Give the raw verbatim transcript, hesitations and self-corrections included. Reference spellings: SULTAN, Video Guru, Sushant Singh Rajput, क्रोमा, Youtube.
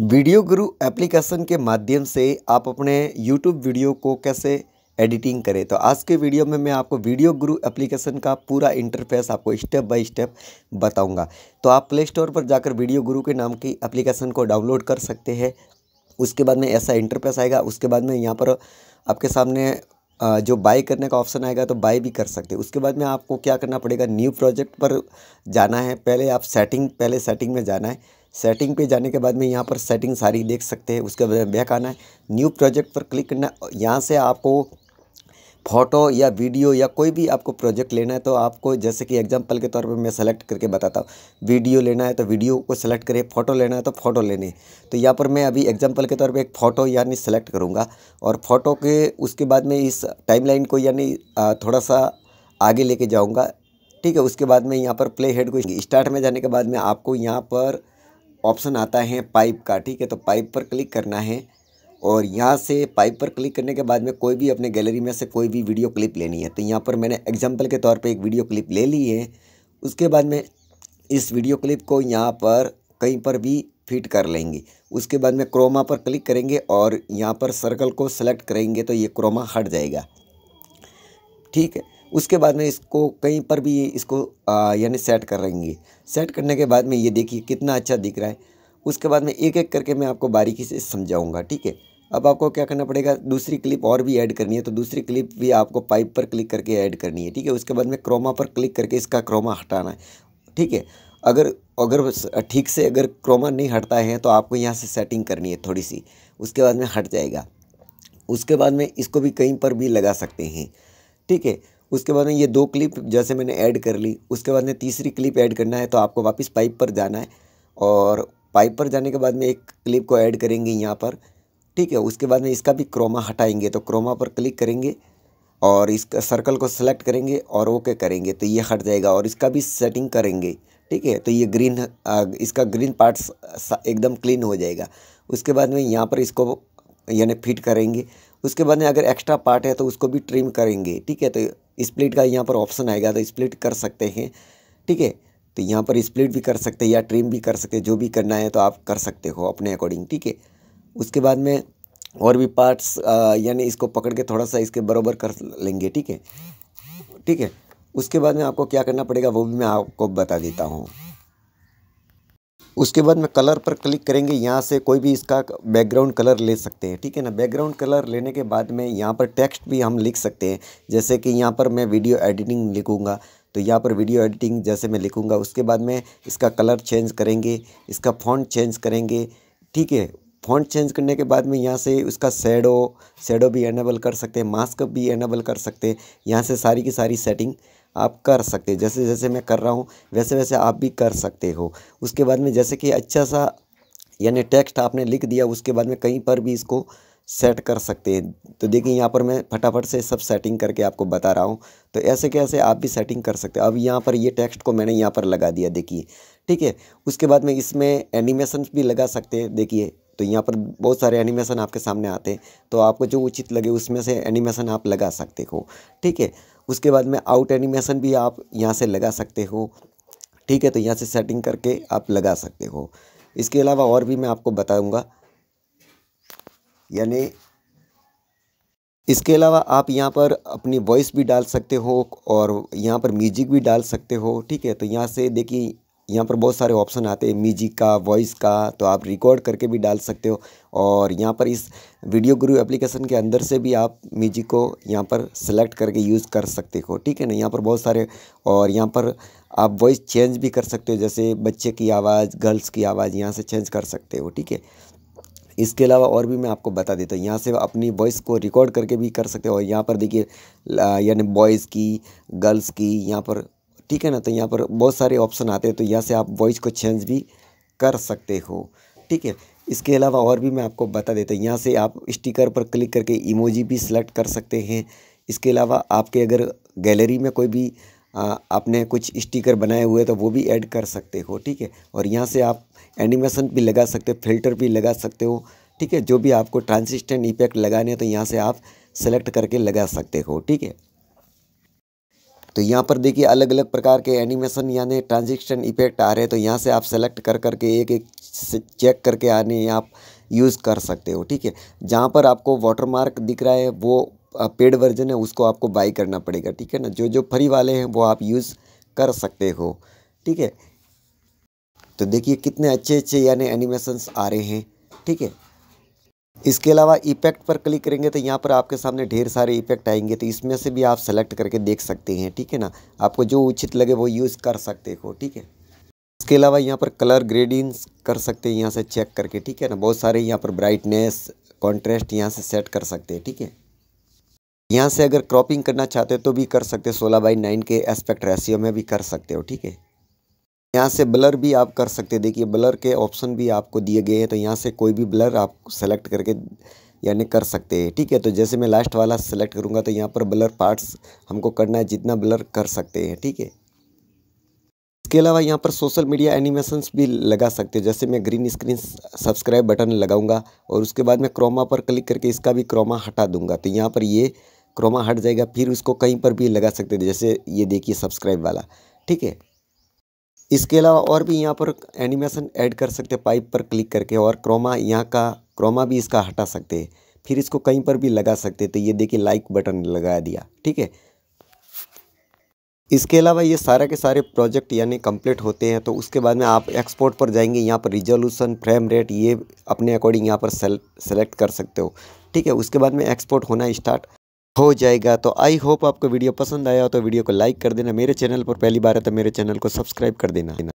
Video गुरु application के माध्यम से आप अपने यूट्यूब वीडियो को कैसे एडिटिंग करें, तो आज के वीडियो में मैं आपको वीडियो गुरु एप्लीकेशन का पूरा इंटरफेस आपको स्टेप बाय स्टेप बताऊंगा। तो आप प्ले स्टोर पर जाकर वीडियो गुरु के नाम की एप्लीकेशन को डाउनलोड कर सकते हैं। उसके बाद में ऐसा इंटरफेस आएगा। उसके बाद में यहाँ पर आपके सामने जो बाय करने का ऑप्शन आएगा, तो बाय भी कर सकते हैं। उसके बाद में आपको क्या करना पड़ेगा, न्यू प्रोजेक्ट पर जाना है। पहले आप सेटिंग पहले सेटिंग में जाना है। सेटिंग पे जाने के बाद में यहाँ पर सेटिंग सारी देख सकते हैं। उसके बाद बैक आना है, न्यू प्रोजेक्ट पर क्लिक करना है। यहाँ से आपको फ़ोटो या वीडियो या कोई भी आपको प्रोजेक्ट लेना है, तो आपको जैसे कि एग्जांपल के तौर पे मैं सेलेक्ट करके बताता हूँ। वीडियो लेना है तो वीडियो को सेलेक्ट करें, फ़ोटो लेना है तो फ़ोटो लेने। तो यहाँ पर मैं अभी एग्जांपल के तौर पे एक फ़ोटो यानी सेलेक्ट करूँगा और फ़ोटो के उसके बाद में इस टाइमलाइन को यानी थोड़ा सा आगे लेके जाऊँगा, ठीक है। उसके बाद में यहाँ पर प्ले हेड को स्टार्ट में जाने के बाद में आपको यहाँ पर ऑप्शन आता है पाइप का, ठीक है। तो पाइप पर क्लिक करना है और यहाँ से पाइप पर क्लिक करने के बाद में कोई भी अपने गैलरी में से कोई भी वीडियो क्लिप लेनी है। तो यहाँ पर मैंने एग्जांपल के तौर पे एक वीडियो क्लिप ले ली है। उसके बाद में इस वीडियो क्लिप को यहाँ पर कहीं पर भी फिट कर लेंगे। उसके बाद में क्रोमा पर क्लिक करेंगे और यहाँ पर सर्कल को सेलेक्ट करेंगे तो ये क्रोमा हट जाएगा, ठीक है। उसके बाद में इसको कहीं पर भी इसको यानी सेट कर लेंगे। सेट करने के बाद में ये देखिए कितना अच्छा दिख रहा है। उसके बाद में एक एक करके मैं आपको बारीकी से समझाऊंगा, ठीक है। अब आपको क्या करना पड़ेगा, दूसरी क्लिप और भी ऐड करनी है, तो दूसरी क्लिप भी आपको पाइप पर क्लिक करके ऐड करनी है, ठीक है। उसके बाद में क्रोमा पर क्लिक करके इसका क्रोमा हटाना है, ठीक है। अगर अगर ठीक से अगर क्रोमा नहीं हटता है तो आपको यहाँ से सेटिंग करनी है थोड़ी सी, उसके बाद में हट जाएगा। उसके बाद में इसको भी कहीं पर भी लगा सकते हैं, ठीक है। उसके बाद में ये दो क्लिप जैसे मैंने ऐड कर ली, उसके बाद में तीसरी क्लिप ऐड करना है तो आपको वापस पाइप पर जाना है और पाइप पर जाने के बाद में एक क्लिप को ऐड करेंगे यहाँ पर, ठीक है। उसके बाद में इसका भी क्रोमा हटाएंगे, तो क्रोमा पर क्लिक करेंगे और इसका सर्कल को सेलेक्ट करेंगे और ओके करेंगे तो ये हट जाएगा और इसका भी सेटिंग करेंगे, ठीक है। तो ये ग्रीन इसका ग्रीन पार्ट्स एकदम क्लीन हो जाएगा। उसके बाद में यहाँ पर इसको यानी फिट करेंगे। उसके बाद में अगर एक्स्ट्रा पार्ट है तो उसको भी ट्रिम करेंगे, ठीक है। तो स्प्लिट का यहाँ पर ऑप्शन आएगा तो स्प्लिट कर सकते हैं, ठीक है। तो यहाँ पर स्प्लिट भी कर सकते हैं या ट्रिम भी कर सकते हैं, जो भी करना है तो आप कर सकते हो अपने अकॉर्डिंग, ठीक है। उसके बाद में और भी पार्ट्स यानी इसको पकड़ के थोड़ा सा इसके बराबर कर लेंगे, ठीक है ठीक है उसके बाद में आपको क्या करना पड़ेगा वो भी मैं आपको बता देता हूँ। उसके बाद में कलर पर क्लिक करेंगे, यहाँ से कोई भी इसका बैकग्राउंड कलर ले सकते हैं, ठीक है ना। बैकग्राउंड कलर लेने के बाद में यहाँ पर टेक्स्ट भी हम लिख सकते हैं। जैसे कि यहाँ पर मैं वीडियो एडिटिंग लिखूँगा, तो यहाँ पर वीडियो एडिटिंग जैसे मैं लिखूँगा। उसके बाद में इसका कलर चेंज करेंगे, इसका फ़ॉन्ट चेंज करेंगे, ठीक है। फ़ॉन्ट चेंज करने के बाद में यहाँ से उसका शैडो शैडो भी एनेबल कर सकते हैं, मास्क भी एनेबल कर सकते हैं। यहाँ से सारी की सारी सेटिंग आप कर सकते हैं। जैसे जैसे मैं कर रहा हूँ वैसे वैसे आप भी कर सकते हो। उसके बाद में जैसे कि अच्छा सा यानी टेक्स्ट आपने लिख दिया, उसके बाद में कहीं पर भी इसको सेट कर सकते हैं। तो देखिए यहाँ पर मैं फटाफट से सब सेटिंग करके आपको बता रहा हूँ, तो ऐसे कैसे आप भी सेटिंग कर सकते हो। अब यहाँ पर ये टेक्स्ट को मैंने यहाँ पर लगा दिया, देखिए, ठीक है। उसके बाद में इसमें एनिमेशन भी लगा सकते हैं, देखिए। तो यहाँ पर बहुत सारे एनिमेशन आपके सामने आते हैं, तो आपको जो उचित लगे उसमें से एनिमेशन आप लगा सकते हो, ठीक है। उसके बाद में आउट एनिमेशन भी आप यहाँ से लगा सकते हो, ठीक है। तो यहाँ से सेटिंग करके आप लगा सकते हो। इसके अलावा और भी मैं आपको बताऊँगा, यानी इसके अलावा आप यहाँ पर अपनी वॉइस भी डाल सकते हो और यहाँ पर म्यूजिक भी डाल सकते हो, ठीक है। तो यहाँ से देखिए यहाँ पर बहुत सारे ऑप्शन आते हैं म्यूजिक का, वॉइस का, तो आप रिकॉर्ड करके भी डाल सकते हो। और यहाँ पर इस वीडियो गुरु एप्लीकेशन के अंदर से भी आप म्यूजिक को यहाँ पर सेलेक्ट करके यूज़ कर सकते हो, ठीक है ना। यहाँ पर बहुत सारे और यहाँ पर आप वॉइस चेंज भी कर सकते हो, जैसे बच्चे की आवाज़, गर्ल्स की आवाज़ यहाँ से चेंज कर सकते हो, ठीक है। इसके अलावा और भी मैं आपको बता देता हूँ। यहाँ से अपनी वॉइस को रिकॉर्ड करके भी कर सकते हो। और यहाँ पर देखिए यानी बॉयज़ की, गर्ल्स की यहाँ पर, ठीक है ना। तो यहाँ पर बहुत सारे ऑप्शन आते हैं, तो यहाँ से आप वॉइस को चेंज भी कर सकते हो, ठीक है। इसके अलावा और भी मैं आपको बता देता हूँ। यहाँ से आप स्टिकर पर क्लिक करके इमोजी भी सिलेक्ट कर सकते हैं। इसके अलावा आपके अगर गैलरी में कोई भी आ, आपने कुछ स्टिकर बनाए हुए तो वो भी ऐड कर सकते हो, ठीक है। और यहाँ से आप एनिमेशन भी लगा सकते हो, फिल्टर भी लगा सकते हो, ठीक है। जो भी आपको ट्रांजिशन इफेक्ट लगाने हैं तो यहाँ से आप सेलेक्ट करके लगा सकते हो, ठीक है। तो यहाँ पर देखिए अलग अलग प्रकार के एनिमेशन यानी ट्रांजेक्शन इफेक्ट आ रहे हैं, तो यहाँ से आप सेलेक्ट कर करके एक एक चेक करके आने आप यूज़ कर सकते हो। ठीक है, जहाँ पर आपको वाटरमार्क दिख रहा है वो पेड वर्जन है, उसको आपको बाई करना पड़ेगा। ठीक है ना, जो जो फ्री वाले हैं वो आप यूज़ कर सकते हो। ठीक है, तो देखिए कितने अच्छे अच्छे यानी एनिमेशंस आ रहे हैं। ठीक है, इसके अलावा इफेक्ट पर क्लिक करेंगे तो यहाँ पर आपके सामने ढेर सारे इफेक्ट आएंगे, तो इसमें से भी आप सेलेक्ट करके देख सकते हैं। ठीक है ना, आपको जो उचित लगे वो यूज़ कर सकते हो। ठीक है, इसके अलावा यहाँ पर कलर ग्रेडियंट्स कर सकते हैं यहाँ से चेक करके। ठीक है ना, बहुत सारे यहाँ पर ब्राइटनेस कॉन्ट्रास्ट यहाँ से सेट कर सकते हैं। ठीक है, यहाँ से अगर क्रॉपिंग करना चाहते हो तो भी कर सकते हो, सोलह बाई नाइन के एस्पेक्ट रेशियो में भी कर सकते हो। ठीक है, यहाँ से ब्लर भी आप कर सकते हैं। देखिए ब्लर के ऑप्शन भी आपको दिए गए हैं, तो यहाँ से कोई भी ब्लर आप सेलेक्ट करके यानी कर सकते हैं। ठीक है, तो जैसे मैं लास्ट वाला सेलेक्ट करूँगा तो यहाँ पर ब्लर पार्ट्स हमको करना है, जितना ब्लर कर सकते हैं। ठीक है, इसके अलावा यहाँ पर सोशल मीडिया एनिमेशंस भी लगा सकते हो, जैसे मैं ग्रीन स्क्रीन सब्सक्राइब बटन लगाऊंगा और उसके बाद मैं क्रोमा पर क्लिक करके इसका भी क्रोमा हटा दूंगा, तो यहाँ पर ये क्रोमा हट जाएगा। फिर उसको कहीं पर भी लगा सकते हैं, जैसे ये देखिए सब्सक्राइब वाला। ठीक है, इसके अलावा और भी यहाँ पर एनिमेशन ऐड कर सकते हैं पाइप पर क्लिक करके, और क्रोमा यहाँ का क्रोमा भी इसका हटा सकते हैं, फिर इसको कहीं पर भी लगा सकते हैं। तो ये देखिए लाइक बटन लगा दिया। ठीक है, इसके अलावा ये सारा के सारे प्रोजेक्ट यानी कंप्लीट होते हैं तो उसके बाद में आप एक्सपोर्ट पर जाएंगे, यहाँ पर रिजोल्यूशन फ्रेम रेट ये अपने अकॉर्डिंग यहाँ पर सेलेक्ट कर सकते हो। ठीक है, उसके बाद में एक्सपोर्ट होना स्टार्ट हो जाएगा। तो आई होप आपको वीडियो पसंद आया हो, तो वीडियो को लाइक कर देना। मेरे चैनल पर पहली बार है तो मेरे चैनल को सब्सक्राइब कर देना।